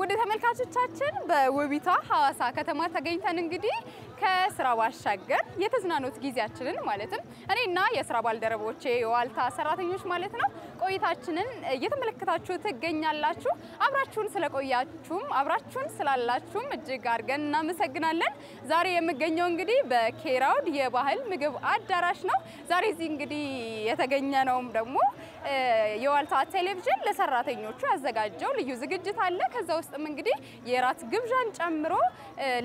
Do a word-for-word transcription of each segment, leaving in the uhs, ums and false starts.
ወደ ተመልካቾቻችን በውቢቷ ሐዋሳ ከተማ ተገኝተን እንግዲህ ከስራ ባሻገር የተዝናኖት ጊዜያችንን ማለትም እኔና የስራ ባልደረቦቼ የዋልታ ሰራተኞች ማለት ነው ቆይታችንን እየተመለከታችሁ ተገኛላችሁ አብራችሁን ስለቆያችሁም አብራችሁን ስላላችሁም እጅግ አድርገን እናመሰግናለን ዛሬ የምገኘው እንግዲህ በኬራውድ የባህል ምግብ አዳራሽ ነው ዛሬ እዚህ እንግዲህ የተገኘነው ደግሞ የዋልታ ቴሌቪዥን ለሰራተኞቹ ያዘጋጀው ልዩ ዝግጅት አለ ከዛው ውስጥም እንግዲህ የራት ግብዣን ጨምሮ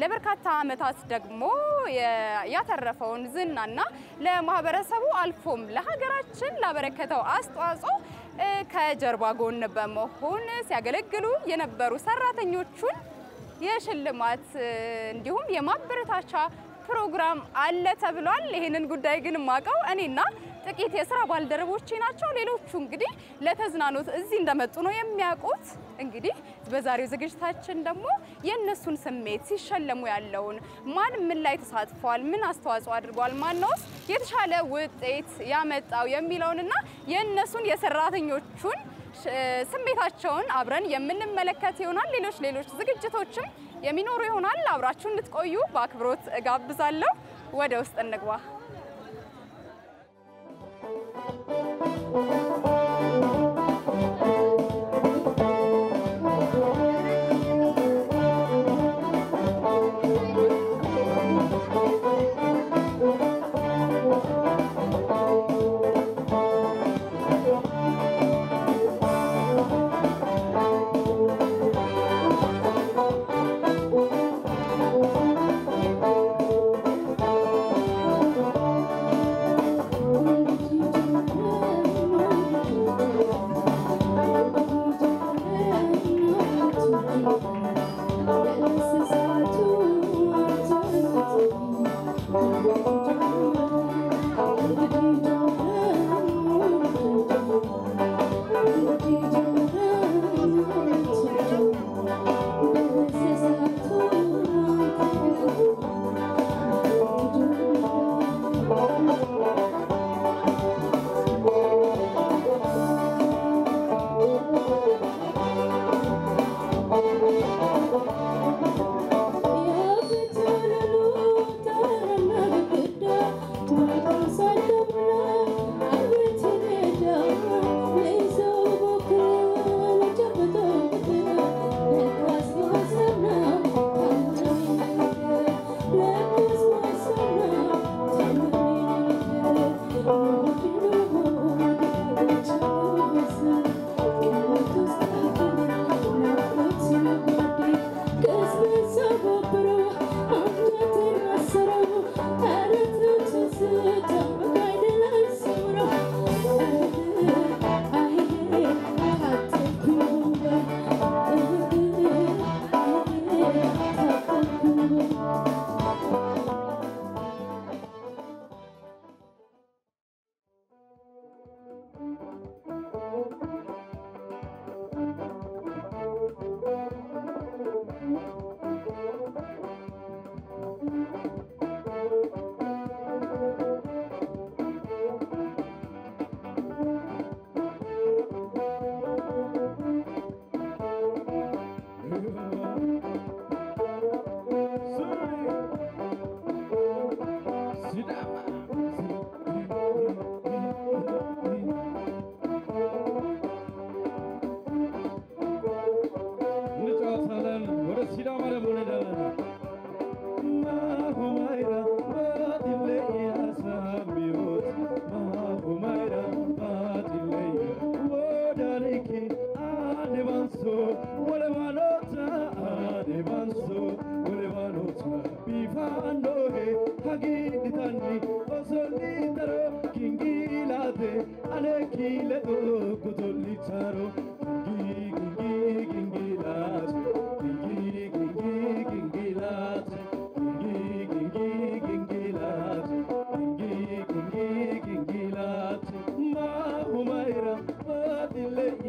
ለበርካታ አመታት ደግሞ ያተረፈውን ዝናና ለማህበረሰቡ አልፎም ለሀገራችን ላበረከተው አስተዋጽኦ ከጀርባ ጎን በመሆን ሲያገለግሉ የነበሩ ሰራተኞቹን የሽልማት እንዲሁም የማበረታቻ ፕሮግራም አለ ተብሏል ይሄንን ጉዳይ ግን ማቀው እኔና ጥቂት የሥራ ባልደረቦች ናቸው ሌሎቹ እንግዲህ ለተዝናኖት እዚህ እንደመጡ ነው የሚያቆት እንግዲህ በዛሬው ዝግጅታችን ደግሞ የነሱን ስሜት ሲሸለሙ ያለውን ማን ምን ላይ ተሳትፏል ምን አስተዋጽኦ አድርጓል ማን ነው የተሻለ ውጤት ያመጣው የሚለውንና የነሱን የሰራተኞቹን ስሜታቸውን አብረን የምንመለከት ይሆናል ሌሎች ሌሎች ዝግጅቶችም የሚኖሩ ይሆናል አብራችሁን ልትቆዩ በአክብሮት ጋብዛለሁ ወደ ውስጥ እንግባ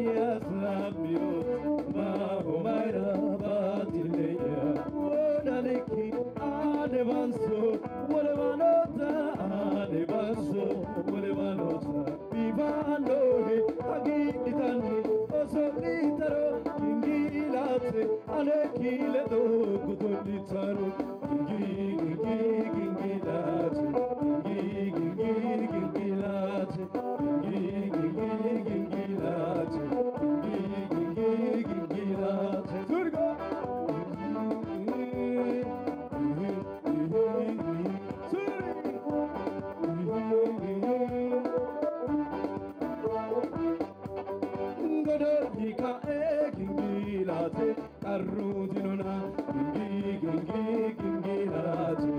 Yes, I love you. تاري على كيلا دوق تولي تارو جنجي جنجي جنجي لات جنجي جنجي جنجي لات جنجي جنجي جنجي لات جنجي جنجي جنجي لات زرقا Arrudinona, gingi gingi gingi lati.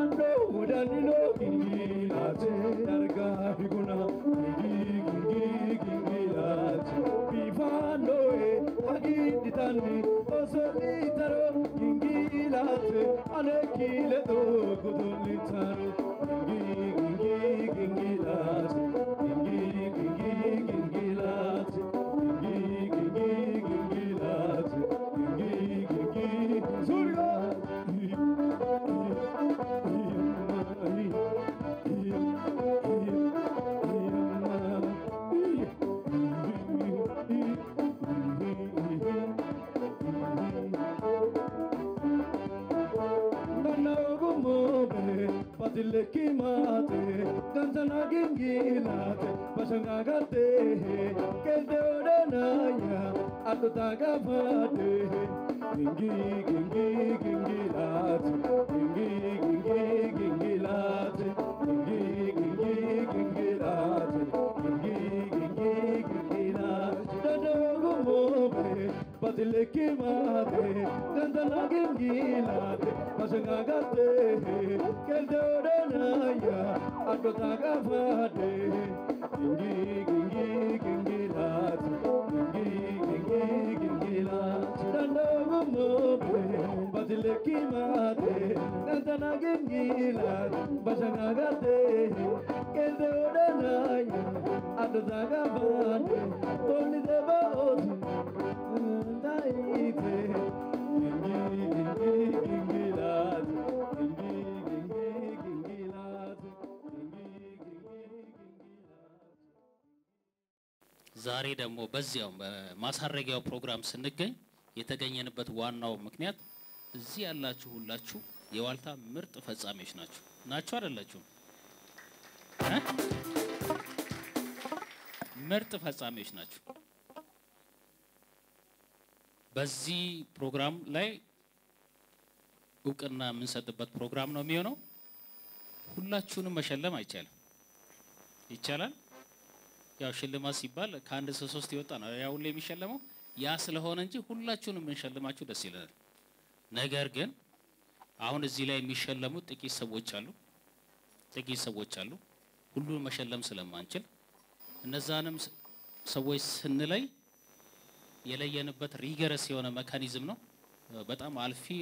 Ando udanino gingi lati. Darga higuna, gingi gingi gingi lati. Bivanoe, agidi tani, osoli taro, gingi lati. Anekile do kuduli taro, gingi gingi gingi lati. Gingi gingi gingi lati. Gingi gingi gingi lati. Badileki mate, ganzana gingilate, başına gate, kendi odanaya, atıda gavade. Gingi gingi gingilate, gingi gingi gingilate, gingi gingi gingilate, gingi gingi gingilate. Dadago mobe, badileki mate, ganzana gingilate, başına gate, kendi odanaya, atıda gavade. Gingi gingi gingilate, gingi gingi gingilate. Dadago mobe, badileki mate, ganzana gingilate, başına gate, kendi odanaya, atıda gavade. Oni de baozu, dayite. Gingi gingi gingilate. زاري دمو بزيوم مسحرجيو برنامج سنجى يتجين بتواننا ومكنيات زي الله شو الله شو يوالتا مرت فزاميش ناتشو ناتشو الله شو مرت فزاميش ناتشو بزي برنامج لاي وكنا من سدبت برنامج نوميونو الله شو نمشلنا ما يجال يجالن يا شلما سيبال كان رسوستي وطن يا ولي مشلما يا سلهونجي هلا شنو من شلما شو دسيلر نجارجن عون الزلاي مشلما تكي سوى شالو تكي سوى شالو هلو مشلم سلمانشل نزانم سوى سنلاي يلا ينبت ريجرسي وانا مكانيزمنا بتأم عالفي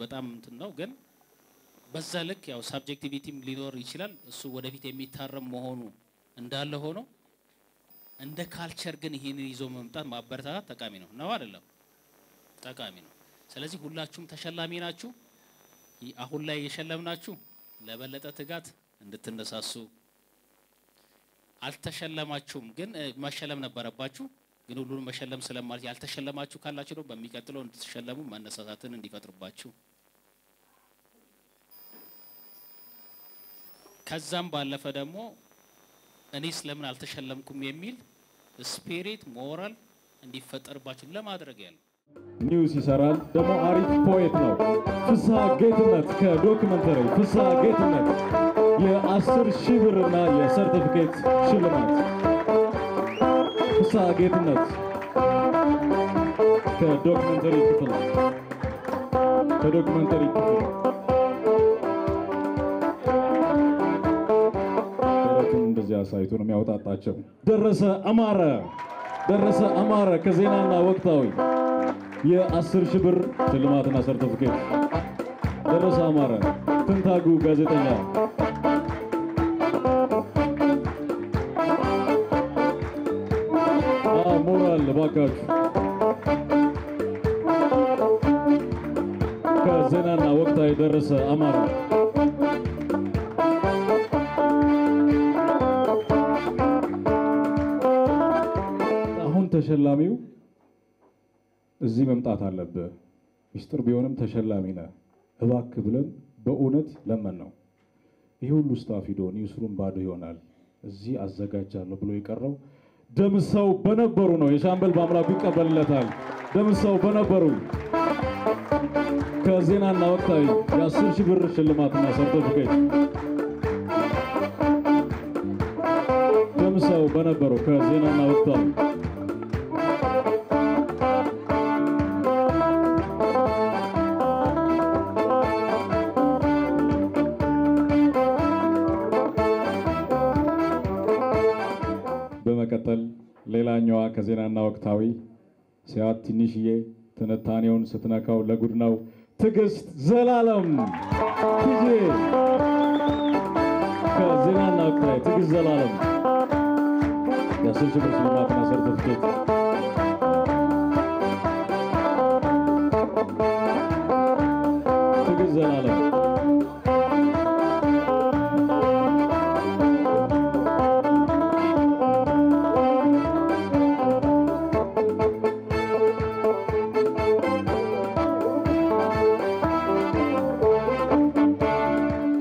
بتأم تناوجن بس ذلك يا سبجكتيفيتي مليدور يشلال سو وده في تمي ثارم مهونو انداله هونو عند culture غن هي نيزو ممتا ما برتا تكامينو نوار الله تكامينو سلازي هلا شوم تشلامينا شو أهلا يشلمنا شو لبلت أتجات عند تنساسو على تشلم أشوم غن ما شلمنا بربا شو غنولون ما شلم سلام ماري على تشلم أشوم كلا شرو بميكاتلون تشلمو ما نساتنا نديفات ربا شو كزام بالا فدمو أنا إسلامنا على تشلمكم يميل، spirit moral عندي فترة باش لا ما أدرجال. نيوز يساران دمو عارف poet ناو. فسا جيتنات كدوكيمنتري فسا جيتنات يا أسر شبرنا يا certificate شلمات. فسا جيتنات كدوكيمنتري كتلا كدوكيمنتري كتلا. سايتونم يا وطاط أشوف درس أمارة درس أمارة كزينا لنا وقتاوي يا أسر شبر سلماتنا سرتفكير درس أمارة تنتاجو غازتنا آه مورال باكات كزينا لنا وقتاوي درس أمارة تشلاميو እዚህ መምጣት አለበት ሚስጥር ቢሆንም ተሸላሚ ነህ እባክህ ብለን በእውነት ለምን ነው ይሄ ሁሉ ስታፍ ሂዶ ኒውስሩም ባዶ ይሆናል እዚህ አዘጋጃለሁ ብሎ ይቀርው ደምሰው በነበሩ ነው የሻምበል ባምላክ ይቀበልለታል ደምሰው በነበሩ ከዜናና ወጣዊ የአስር ሺህ ብር ሽልማትና ሰርተፍኬት ደምሰው በነበሩ ከዜናና ወጣዊ በመቀጠል ሌላኛዋ ከዜናና ወጣዊ ሲያት ትንሽዬ ተነታኔውን ስትነካው ለጉድናው ትግስት ዘላለም ትጂ ከዜናና ወጣዊ ትግስት ዘላለም ያሰልች በስማት ሰርተፍኬት ትግስት ዘላለም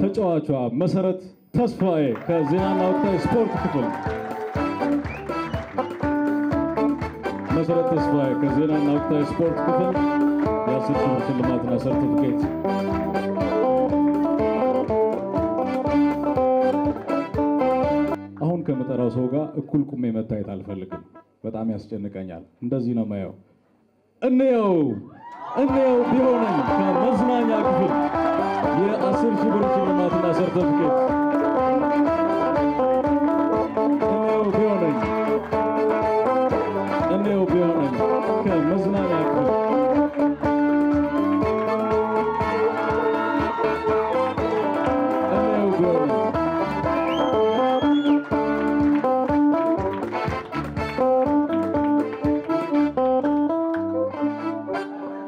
ተጫዋቹ መሰረት ተስፋዬ ከዜናና ወጣዊ ስፖርት ክፍል መሰረት ተስፋዬ ከዜናና ወጣዊ ስፖርት ክፍል ያሰልች ሽልማትና ሰርተፍኬት አሁን ከመጠራው ሰው ጋር እኩል ቁሜ መታየት አልፈልግም በጣም ያስጨንቀኛል እንደዚህ ነው ማየው እንየው እንየው ቢሆንም ከመዝናኛ ክፍል የአስር ሺህ ብር ሽልማትና ሰርተፍኬት እንዴው ቢሆነኝ እንዴው ቢሆነኝ ከመዝናኛ ክፍል እንዴው ቢሆነኝ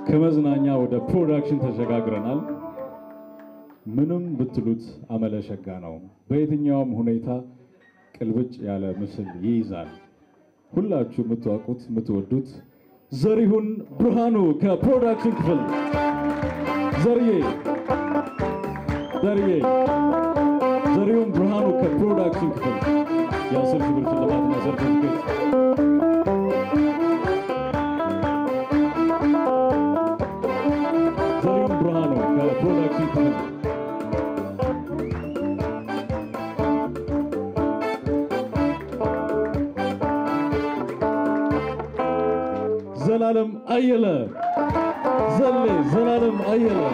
ከመዝናኛ ወደ ፕሮዳክሽን ተሸጋግረናል ምንም ብትሉት አመለሸጋ ነው በየትኛውም ሁኔታ ቅልብጭ ያለ ምስል ይይዛል ሁላችሁ ምትዋቁት ምትወዱት ዘሪሁን ብርሃኑ ከፕሮዳክሽን ክፍል ዘሪዬ ዘሪዬ ዘሪሁን ብርሃኑ ከፕሮዳክሽን ክፍል ያሰል ክብር ተላላና ሰርተፍኬት ዘሪሁን ብርሃኑ ከፕሮዳክሽን ክፍል زلالم أيلا زلي زلالم أيلا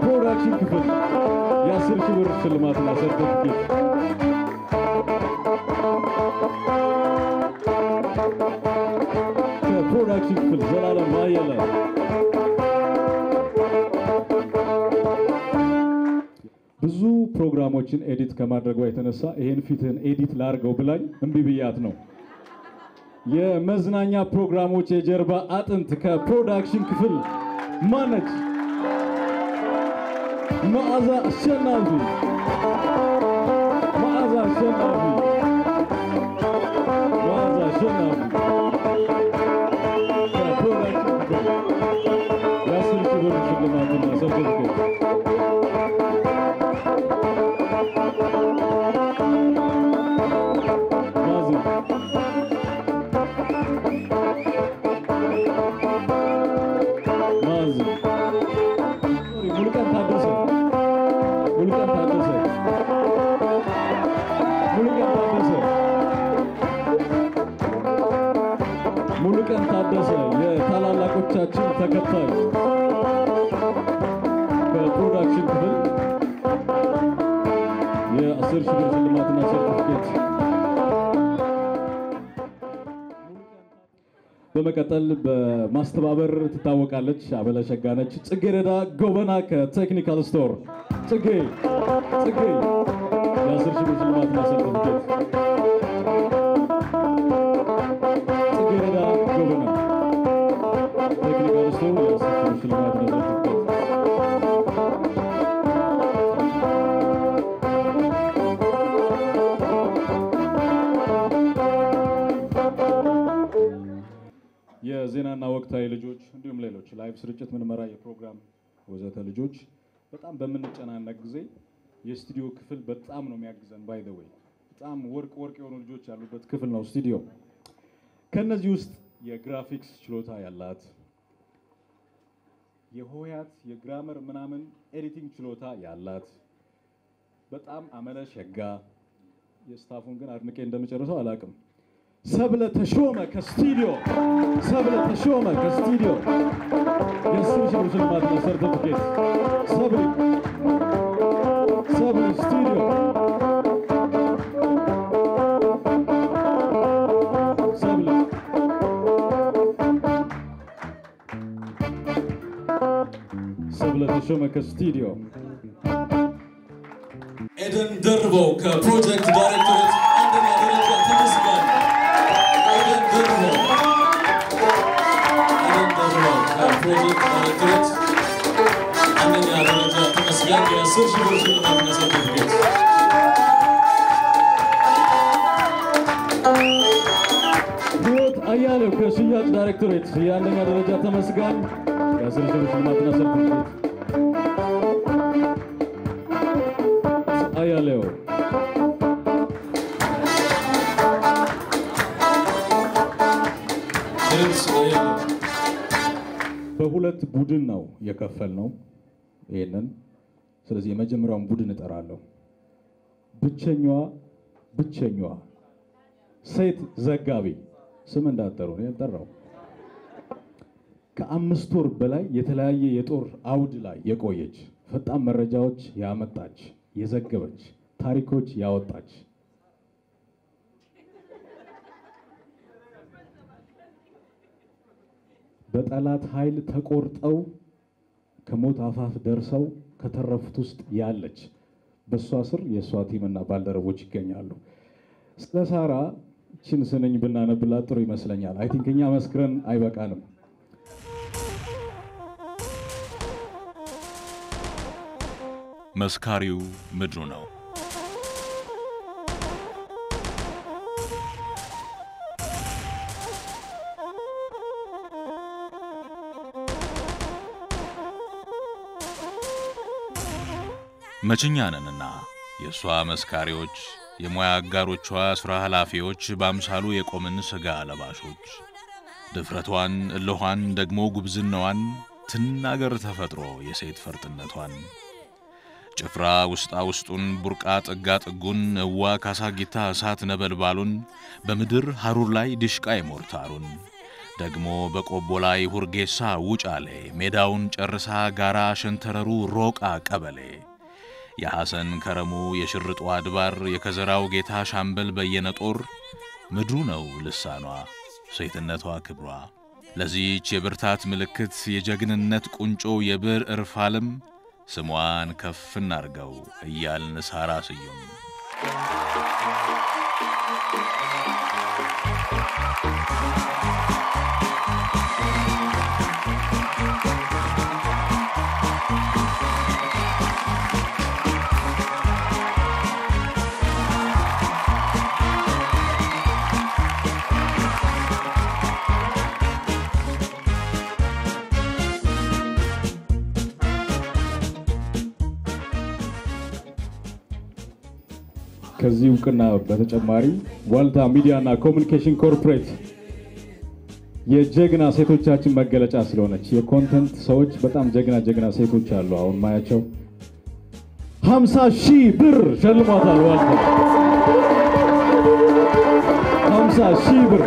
كبراتي كفن ياسر كبر فيلمات ناصر كفن كبراتي كفن زلالم أيلا بزو برنامجين إديت كمان رجوعي تنسى هين فيتن إديت لارجو بلاي أمبيبيات نو የመዝናኛ ፕሮግራሞች የጀርባ አጥንት ከፕሮዳክሽን ክፍል ማነጅ ማዓዛ አሸናፊ ማዓዛ አሸናፊ ማዓዛ አሸናፊ ከፕሮዳክሽን ክፍል ያሰል ክብር ሽልማትና ሰርተፍኬት ሙሉቀን ታደሰ የታላላቆቻችን ተከታይ በፕሮዳክሽን ክፍል የአስር ሺህ ብር ሽልማትና ሰርተፍኬት በመቀጠል በማስተባበር ትታወቃለች አበለሸጋነች ጽጌረዳ ጎበና ከቴክኒካል ስቶር ጽጌ ጽጌ የአስር ሺህ ብር ሽልማትና ሰርተፍኬት የዜናና ወጣዊ ልጆች live sriccet menmera ye program ወዘተ ልጆች በጣም በመንጨናነቅ ጊዜ የስቱዲዮ ክፍል በጣም ነው የሚያግዘን by the way በጣም ወርቅ ወርቅ የሆኑ ልጆች ያሉበት ክፍል ነው ስቱዲዮ ከነዚህ ውስጥ የግራፊክስ ችሎታ ያላት የሆያት የግራመር ምናምን ኤዲቲንግ ችሎታ ያላት በጣም አመለሸጋ የስታፉን ግን አድንቄ እንደምጨርሰው አላቅም ሰብለ ተሾመ ከስቱዲዮ ሰብለ ተሾመ ከስቱዲዮ የስቱዲዮ ጀማት ሰርተፍኬት ሰብለ ሰብለ ስቱዲዮ ሰብለ ተሾመ ከስቱዲዮ ኤደን ደርቦ ከፕሮጀክት ዳይሬክተር እንደና ደረጃ ተመስገን ኤደን ደርቦ ኤደን ደርቦ ከፕሮጀክት ዳይሬክተር እንደና ደረጃ ተመስገን የሶሻል ዲፕሎማሲ ሰርቲፊኬት ዶት አያለው ከሽያጭ ዳይሬክተር እንደና ደረጃ ተመስገን የሶሻል ዲፕሎማሲ ሰርቲፊኬት Ayaleo በሁለት ቡድን ነው የከፈልነው ይሄንን ስለዚህ የመጀመሪያውን ቡድን እጠራለሁ ብቸኛዋ ብቸኛዋ ሴት ዘጋቢ ስም እንዳጠሩ ነው የጠራው ከአምስት ወር በላይ የተለያየ የጦር አውድ ላይ የቆየች ፈጣን መረጃዎች ያመጣች የዘገበች ታሪኮች ያወጣች በጣላት ኃይል ተቆርጠው ከሞት አፋፍ ደርሰው ከተረፉት ውስጥ ያለች በሷ ስር የሷ ቲምና ባልደረቦች ይገኛሉ ስለሳራ እቺን ሰነኝ ብናነብላት ጥሩ ይመስለኛል አይ ቲንክ እኛ መስክረን አይበቃንም መስካሪው ምድሩ ነው መችኛ ነንና የሷ መስካሪዎች የሙያ አጋሮቿ ስራ ኃላፊዎች ባምሳሉ የቆምን ስጋ ለባሾች ድፍረቷን ለሆን ደግሞ ጉብዝናዋን ትናገር ተፈጥሮ የሴት ፈርጥነቷን ጭፍራ ውስጣ ውስጡን ቡርቃ ጥጋ ጥጉን እዋ ካሳጊታ እሳት ነበልባሉን በመድር ሐሩር ላይ ድሽቃይ ሞርታሩን ደግሞ በቆቦ ላይ ሁርጌሳ ውጫሌ ሜዳውን ጨርሳ ጋራ ሸንተረሩ ሮቃ ቀበሌ ያሐሰን ከረሙ የሽርጧ አድባር የከዘራው ጌታ ሻምበል በየነጦር ምድሩ ነው ልሳኗ ሴትነቷ ክብሯ ለዚህ የብርታት ምልክት የጀግንነት ቁንጮ የብር እርፋለም ስሟን ከፍ እናርገው እያልን ሳራ ስዩም ከዚሁ ቀና በተጨማሪ ዋልታ ሚዲያና ኮሙኒኬሽን ኮርፖሬት የጀግና ሴቶቻችን መገለጫ ስለሆነች የኮንተንት ሰዎች በጣም ጀግና ጀግና ሴቶች አሉ አሁን ማያቸው ሃምሳ ሺህ ብር ሸልሟታል ዋልታ ሃምሳ ሺህ ብር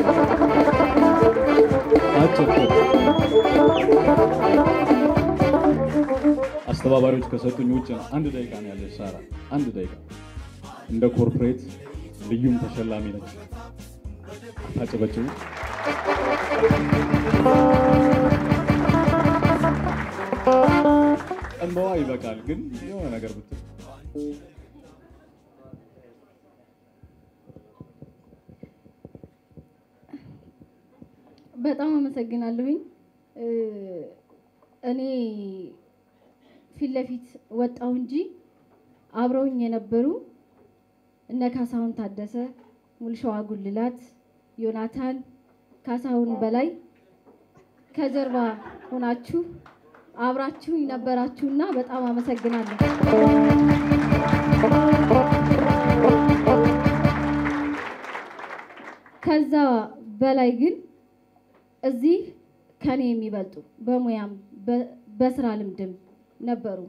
አስተባባሪዎች ከሰጡኝ ውጪ አንድ ደቂቃ ነው ያለሽ ሳራ አንድ ደቂቃ እንደ ኮርፖሬት ልዩም ተሸላሚ ነች ታጨበጭቡ እንበዋ ይበቃል ግን የሆነ ነገር ብትል በጣም አመሰግናለሁኝ እኔ ፊለፊት ወጣው እንጂ አብረውኝ የነበሩ እነ ካሳሁን ታደሰ ሙልሻው አጉልላት ዮናታን ካሳሁን በላይ ከጀርባ ሆናችሁ አብራችሁ ይነበራችሁና በጣም አመሰግናለሁ ከዛ በላይ ግን እዚህ ከኔ የሚበልጡ በሙያም በስራ ልምድም ነበሩ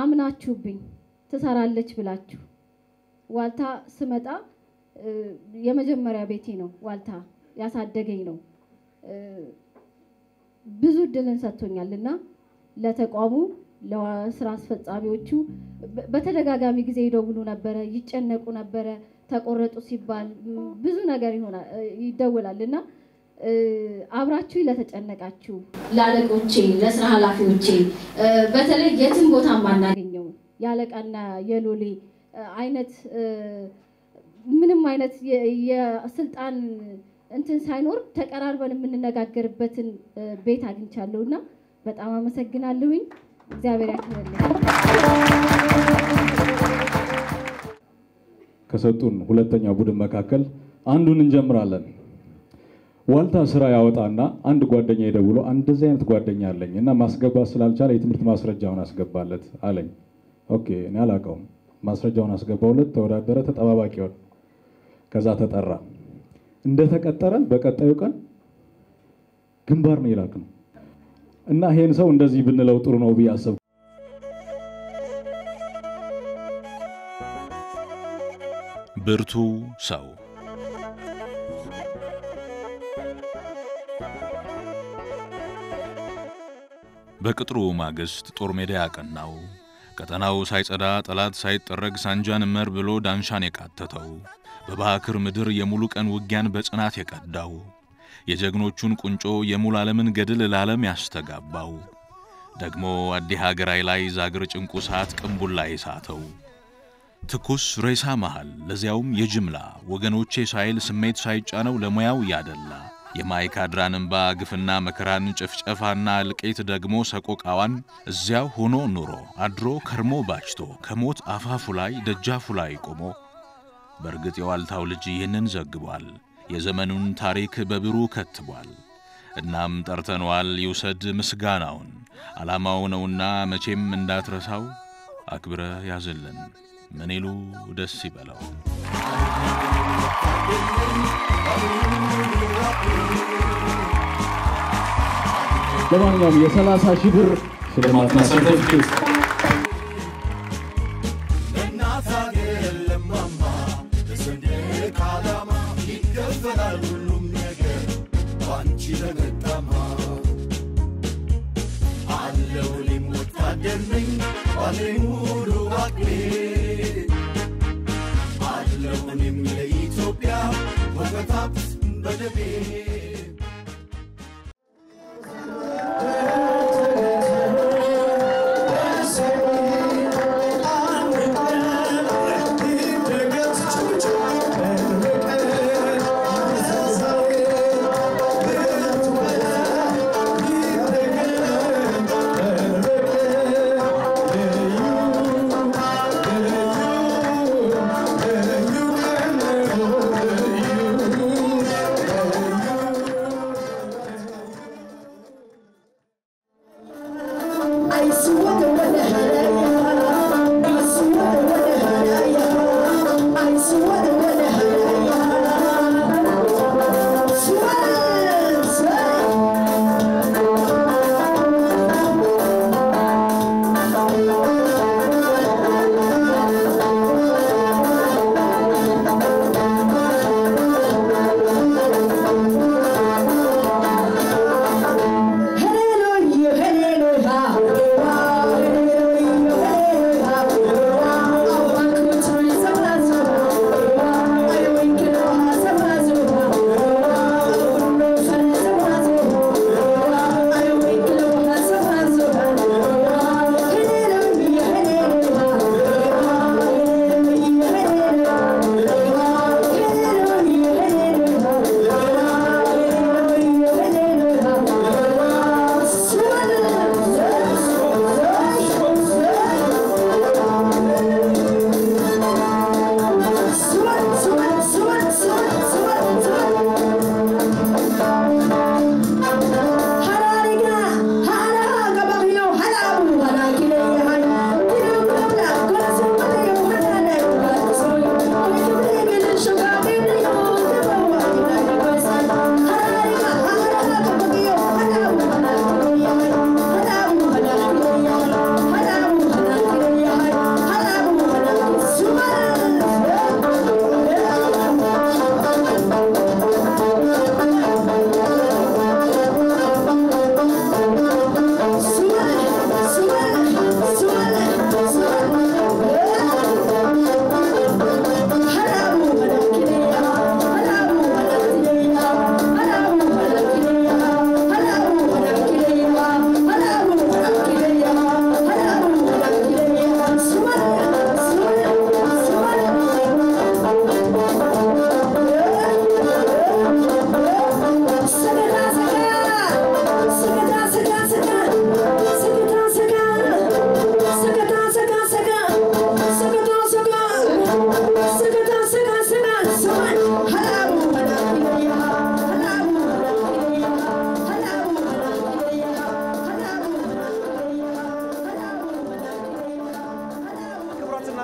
አምናችሁብኝ ተሳራለች ብላችሁ ዋልታ ስመጣ የመጀመሪያ ቤቴ ነው ዋልታ ያሳደገኝ ነው ብዙ ድልን ሰጥቶኛልና ለተቋሙ ለስራ አስፈጻሚዎቹ በተደጋጋሚ ጊዜ ይደውሉ ነበር ይጨነቁ ነበር ተቆረጡ ሲባል ብዙ ነገር ይሆናል ይደውላልና አብራችሁ ለተጨነቃችሁ ላለቆቼ ለስራ ኃላፊዎቼ በተለይ የትም ቦታ ማናገኘው ያለቃና የሎሌ አይነት ምንም አይነት የስልጣን እንትን ሳይኖር ተቀራርበን ምንነጋገርበትን ቤት አግኝቻለሁና በጣም አመሰግናለሁ እግዚአብሔር ያክብርልኝ ከሰጡን ሁለተኛው ቡድን መካከል አንዱን እንጀምራለን ዋልታ ስራ ያወጣና አንድ ጓደኛ ይደውሎ አንደዚህ አይነት ጓደኛ አለኝና ማስገባት ስላልቻለ የትምህርት ማስረጃውን አስገባለት አለኝ ኦኬ እኔ አላቀውም ማስረጃውን አስገባውለት ተወዳደረ ተጠባባቂ ሆነ ከዛ ተጠራ እንደ ተቀጠረ በቀጣዩ ቀን ግንባር ነው ይላከም እና ይሄን ሰው እንደዚህ ብንለው ጥሩ ነው ብያሰብ ብርቱ ሰው በቅጥሩ ማግስት ጦር ሜዳ ያቀናው ቀጠናው ሳይጸዳ ጠላት ሳይጠረግ ሳንጃን መር ብሎ ዳንሻን የቃተተው በባህክር ምድር የሙሉ ቀን ውጊያን በጽናት የቀዳው የጀግኖቹን ቁንጮ የሙሉ ዓለምን ገድል ለዓለም ያስተጋባው ደግሞ አዲ ሀገራይ ላይ ዛግር ጭንቁ ሰዓት ቅንቡል ላይ ሳተው ትኩስ ሬሳ መሃል ለዚያውም የጅምላ ወገኖቼ ሳይል ስሜት ሳይጫነው ለሙያው ያደላ የማይካድራንን ባግፍና መከራን ጭፍጨፋና ልቀት ደግሞ ሰቆቃዋን እዚያው ሆኖ ኑሮ አድሮ ከርሞ ባጭቶ ከሞት አፋፉ ላይ ደጃፉ ላይ ቆሞ በርግጥ የዋልታው ልጅ ይሄንን ዘግቧል የዘመኑን ታሪክ በብሩ ከትቧል እናም ጠርተናል ይውሰድ ምስጋናውን አላማው ነውና መቼም እንዳትረሳው አክብረ ያዘልን ምን ይሉ ደስ ይበለው ለማንኛውም የ30 ሺህ ብር ሽልማት ተሰጥቷል Hello, hello, hello, hello.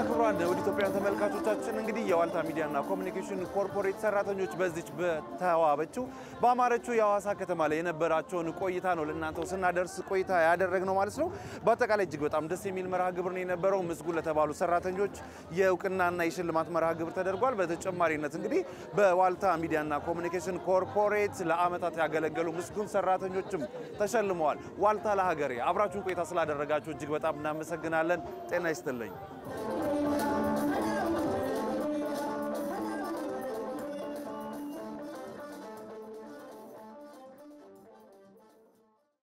ክብሯን ወዲ ኢትዮጵያ ተመልካቾቻችን እንግዲህ የዋልታ ሚዲያና ኮሙኒኬሽን ኮርፖሬት ሰራተኞች በዚች በተዋበችው በአማረችው ያዋሳ ከተማ ላይ የነበራቸውን ቆይታ ነው ለእናንተው ስናደርስ ቆይታ ያደረግነው ማለት ነው። በአጠቃላይ እጅግ በጣም ደስ የሚል መርሃ ግብር ነው የነበረው። ምስጉን ለተባሉ ሰራተኞች የውቅናና የሽልማት መርሃ ግብር ተደርጓል። በተጨማሪነት እንግዲህ በዋልታ ሚዲያና ኮሙኒኬሽን ኮርፖሬት ለአመታት ያገለገሉ ምስጉን ሰራተኞችም ተሸልመዋል። ዋልታ ለሀገሬ አብራችሁ ቆይታ ስላደረጋችሁ እጅግ በጣም እናመሰግናለን። ጤና ይስጥልኝ።